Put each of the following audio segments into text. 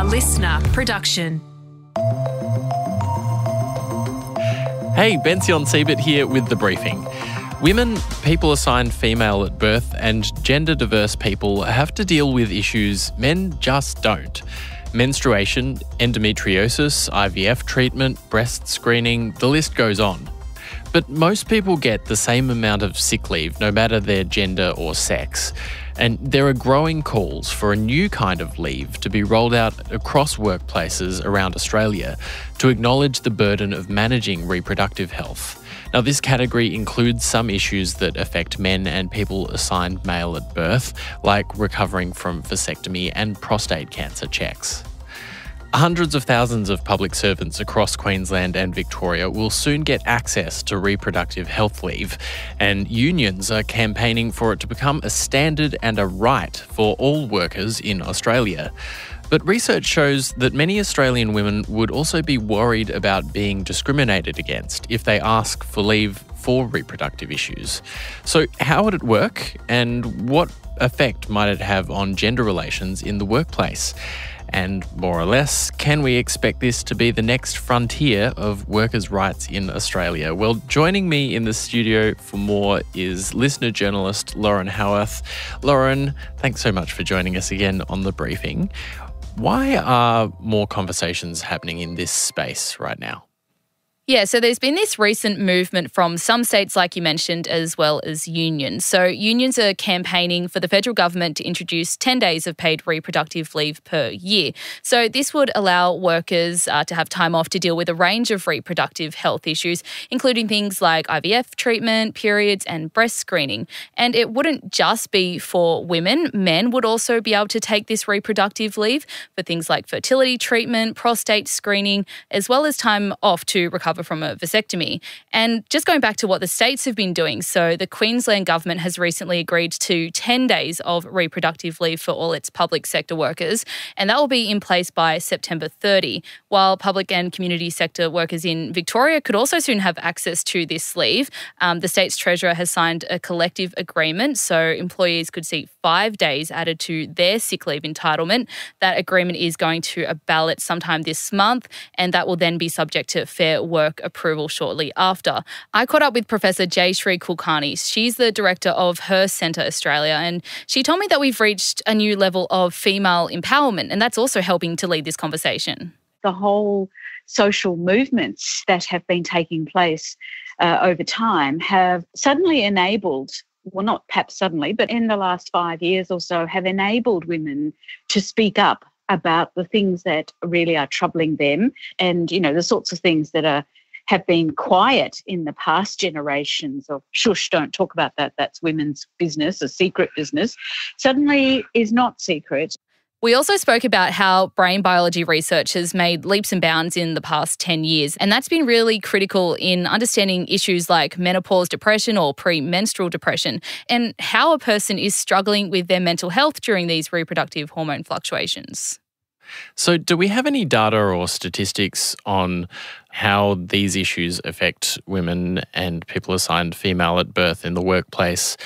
A LiSTNR production. Hey, Bension Siebert here with The Briefing. Women, people assigned female at birth, and gender-diverse people have to deal with issues men just don't. Menstruation, endometriosis, IVF treatment, breast screening, the list goes on. But most people get the same amount of sick leave, no matter their gender or sex. And there are growing calls for a new kind of leave to be rolled out across workplaces around Australia to acknowledge the burden of managing reproductive health. Now, this category includes some issues that affect men and people assigned male at birth, like recovering from vasectomy and prostate cancer checks. Hundreds of thousands of public servants across Queensland and Victoria will soon get access to reproductive health leave, and unions are campaigning for it to become a standard and a right for all workers in Australia. But research shows that many Australian women would also be worried about being discriminated against if they ask for leave for reproductive issues. So how would it work, and what effect might it have on gender relations in the workplace? And more or less, can we expect this to be the next frontier of workers' rights in Australia? Well, joining me in the studio for more is LiSTNR journalist Loren Howarth. Loren, thanks so much for joining us again on The Briefing. Why are more conversations happening in this space right now? Yeah, so there's been this recent movement from some states, like you mentioned, as well as unions. So unions are campaigning for the federal government to introduce 10 days of paid reproductive leave per year. So this would allow workers to have time off to deal with a range of reproductive health issues, including things like IVF treatment, periods and breast screening. And it wouldn't just be for women. Men would also be able to take this reproductive leave for things like fertility treatment, prostate screening, as well as time off to recover from a vasectomy. And just going back to what the states have been doing, so the Queensland government has recently agreed to 10 days of reproductive leave for all its public sector workers, and that will be in place by September 30, while public and community sector workers in Victoria could also soon have access to this leave. The state's treasurer has signed a collective agreement, so employees could see 5 days added to their sick leave entitlement. That agreement is going to a ballot sometime this month, and that will then be subject to Fair Work approval shortly after. I caught up with Professor Jayashri Kulkarni. She's the director of Her Centre Australia, and she told me that we've reached a new level of female empowerment, and that's also helping to lead this conversation. The whole social movements that have been taking place over time have suddenly enabled, well, not perhaps suddenly, but in the last 5 years or so, have enabled women to speak up about the things that really are troubling them, and, you know, the sorts of things that have been quiet in the past generations of shush, don't talk about that, that's women's business, a secret business, suddenly is not secret. We also spoke about how brain biology research has made leaps and bounds in the past 10 years, and that's been really critical in understanding issues like menopause depression or premenstrual depression, and how a person is struggling with their mental health during these reproductive hormone fluctuations. So do we have any data or statistics on how these issues affect women and people assigned female at birth in the workplace,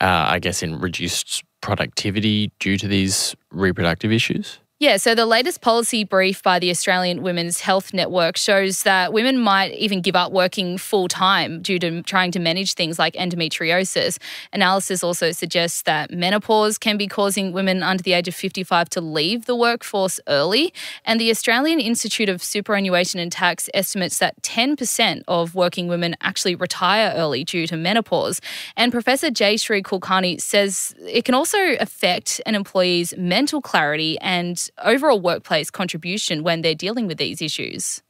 I guess in reduced productivity due to these reproductive issues? Yeah, so the latest policy brief by the Australian Women's Health Network shows that women might even give up working full-time due to trying to manage things like endometriosis. Analysis also suggests that menopause can be causing women under the age of 55 to leave the workforce early. And the Australian Institute of Superannuation and Tax estimates that 10% of working women actually retire early due to menopause. And Professor Jayashri Kulkarni says it can also affect an employee's mental clarity and overall workplace contribution when they're dealing with these issues.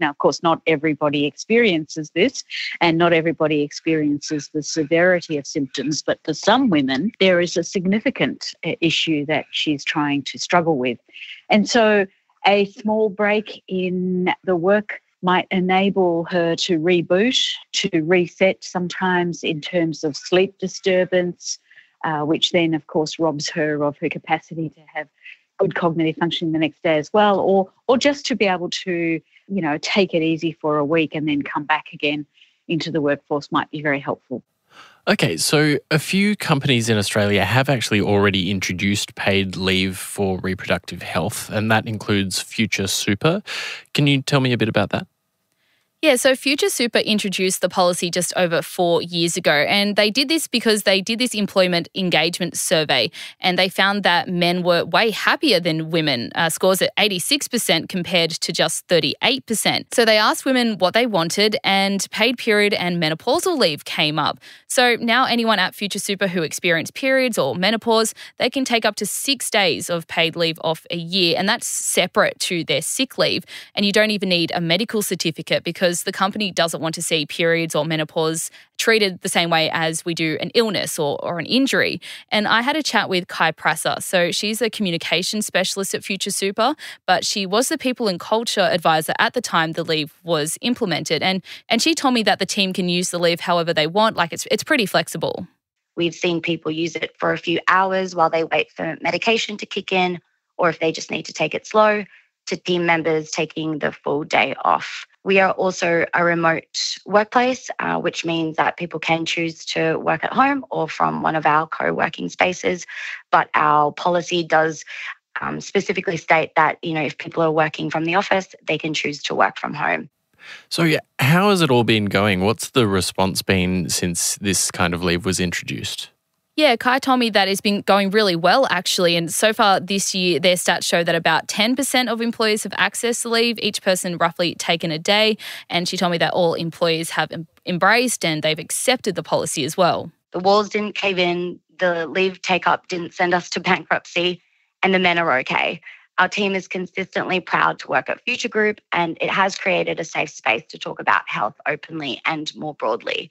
Now, of course, not everybody experiences this, and not everybody experiences the severity of symptoms, but for some women, there is a significant issue that she's trying to struggle with. And so a small break in the work might enable her to reboot, to reset, sometimes in terms of sleep disturbance, which then, of course, robs her of her capacity to have good cognitive functioning the next day as well, or just to be able to, you know, take it easy for a week and then come back again into the workforce might be very helpful. Okay, so a few companies in Australia have actually already introduced paid leave for reproductive health, and that includes Future Super. Can you tell me a bit about that? Yeah, so Future Super introduced the policy just over 4 years ago, and they did this because they did this employment engagement survey, and they found that men were way happier than women, scores at 86% compared to just 38%. So they asked women what they wanted, and paid period and menopausal leave came up. So now anyone at Future Super who experienced periods or menopause, they can take up to 6 days of paid leave off a year, and that's separate to their sick leave, and you don't even need a medical certificate because the company doesn't want to see periods or menopause treated the same way as we do an illness or an injury. And I had a chat with Kai Prasser. So she's a communication specialist at Future Super, but she was the People and Culture Advisor at the time the leave was implemented. And she told me that the team can use the leave however they want, like it's pretty flexible. We've seen people use it for a few hours while they wait for medication to kick in, or if they just need to take it slow, to team members taking the full day off. We are also a remote workplace, which means that people can choose to work at home or from one of our co-working spaces. But our policy does specifically state that, you know, if people are working from the office, they can choose to work from home. So yeah, how has it all been going? What's the response been since this kind of leave was introduced? Yeah, Kai told me that it's been going really well, actually. And so far this year, their stats show that about 10% of employees have access to leave, each person roughly taken a day. And she told me that all employees have embraced and they've accepted the policy as well. The walls didn't cave in, the leave take-up didn't send us to bankruptcy, and the men are okay. Our team is consistently proud to work at Future Group, and it has created a safe space to talk about health openly and more broadly.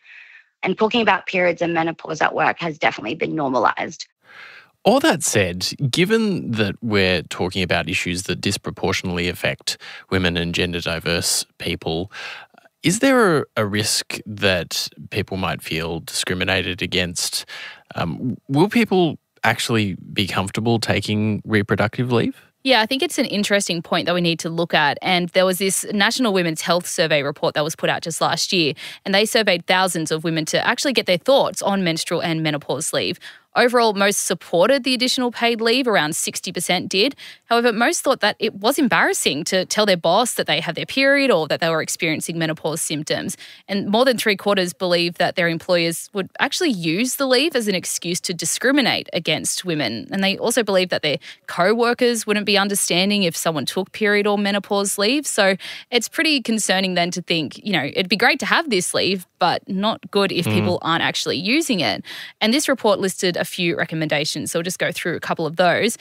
And talking about periods and menopause at work has definitely been normalised. All that said, given that we're talking about issues that disproportionately affect women and gender diverse people, is there a risk that people might feel discriminated against? Will people actually be comfortable taking reproductive leave? Yeah, I think it's an interesting point that we need to look at. And there was this National Women's Health Survey report that was put out just last year, and they surveyed thousands of women to actually get their thoughts on menstrual and menopause leave. Overall, most supported the additional paid leave, around 60% did. However, most thought that it was embarrassing to tell their boss that they had their period or that they were experiencing menopause symptoms. And more than 3/4 believe that their employers would actually use the leave as an excuse to discriminate against women. And they also believe that their co-workers wouldn't be understanding if someone took period or menopause leave. So it's pretty concerning then to think, you know, it'd be great to have this leave, but not good if people aren't actually using it. And this report listed a few recommendations, so we'll just go through a couple of those.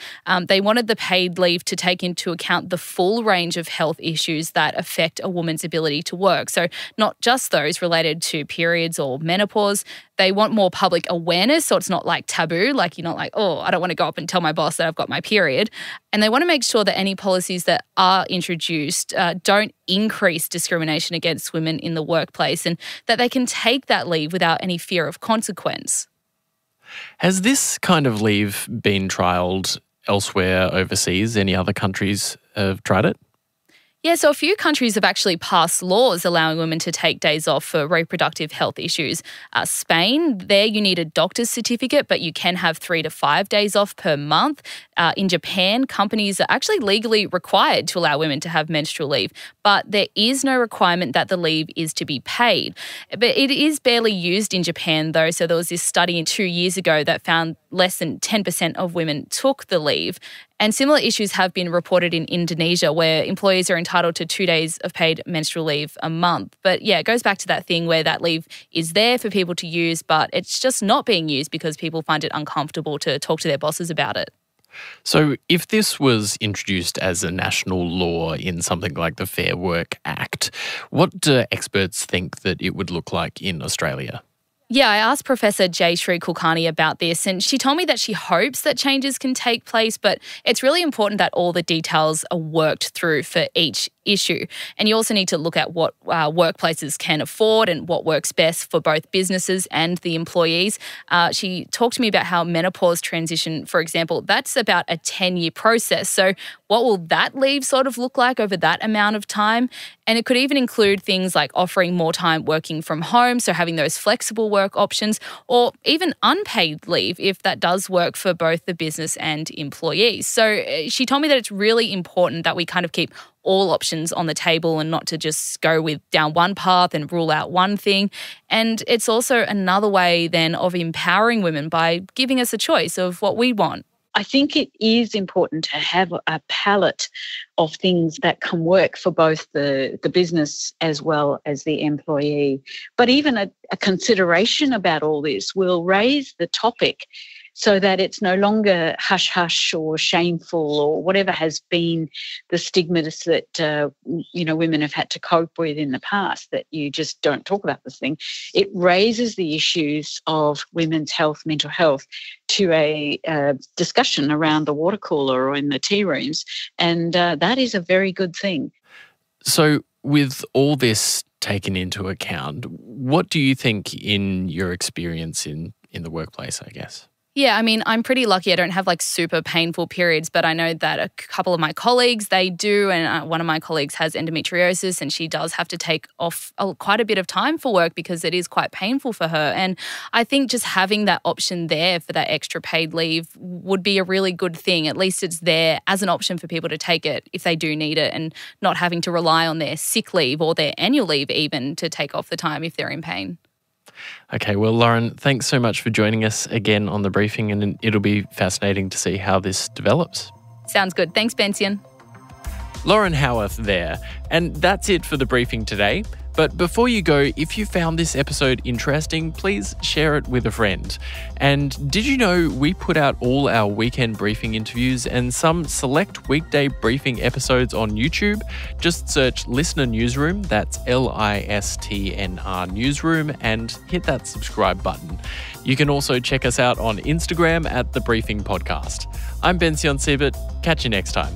They wanted the paid leave to take into account the full range of health issues that affect a woman's ability to work, so not just those related to periods or menopause. They want more public awareness, so it's not like taboo, like you're not like, oh, I don't want to go up and tell my boss that I've got my period. And they want to make sure that any policies that are introduced don't increase discrimination against women in the workplace, and that they can take that leave without any fear of consequence. Has this kind of leave been trialled elsewhere overseas? Any other countries have tried it? Yeah, so a few countries have actually passed laws allowing women to take days off for reproductive health issues. Spain, there you need a doctor's certificate, but you can have 3 to 5 days off per month. In Japan, companies are actually legally required to allow women to have menstrual leave, but there is no requirement that the leave is to be paid. But it is barely used in Japan, though. So there was this study 2 years ago that found less than 10% of women took the leave. And similar issues have been reported in Indonesia, where employees are entitled to 2 days of paid menstrual leave a month. But yeah, it goes back to that thing where that leave is there for people to use, but it's just not being used because people find it uncomfortable to talk to their bosses about it. So if this was introduced as a national law in something like the Fair Work Act, what do experts think that it would look like in Australia? Yeah, I asked Professor Jayashri Kulkarni about this, and she told me that she hopes that changes can take place, but it's really important that all the details are worked through for each issue. And you also need to look at what workplaces can afford and what works best for both businesses and the employees. She talked to me about how menopause transition, for example, that's about a 10-year process. So what will that leave sort of look like over that amount of time? And it could even include things like offering more time working from home, so having those flexible work options, or even unpaid leave if that does work for both the business and employees. So she told me that it's really important that we kind of keep all options on the table and not to just go with down one path and rule out one thing. And it's also another way then of empowering women by giving us a choice of what we want. I think it is important to have a palette of things that can work for both the business as well as the employee. But even a consideration about all this will raise the topic so that it's no longer hush-hush or shameful or whatever has been the stigmas that, women have had to cope with in the past, that you just don't talk about this thing. It raises the issues of women's health, mental health, to a discussion around the water cooler or in the tea rooms, and that is a very good thing. So with all this taken into account, what do you think in your experience in the workplace, I guess? Yeah, I mean, I'm pretty lucky. I don't have like super painful periods, but I know that a couple of my colleagues, they do. And one of my colleagues has endometriosis and she does have to take off quite a bit of time for work because it is quite painful for her. And I think just having that option there for that extra paid leave would be a really good thing. At least it's there as an option for people to take it if they do need it, and not having to rely on their sick leave or their annual leave even to take off the time if they're in pain. Okay, well, Loren, thanks so much for joining us again on The Briefing, and it'll be fascinating to see how this develops. Sounds good. Thanks, Bension. Loren Howarth there. And that's it for The Briefing today. But before you go, if you found this episode interesting, please share it with a friend. And did you know we put out all our weekend briefing interviews and some select weekday briefing episodes on YouTube? Just search Listener Newsroom, that's LiSTNR Newsroom, and hit that subscribe button. You can also check us out on Instagram at The Briefing Podcast. I'm Bension Siebert. Catch you next time.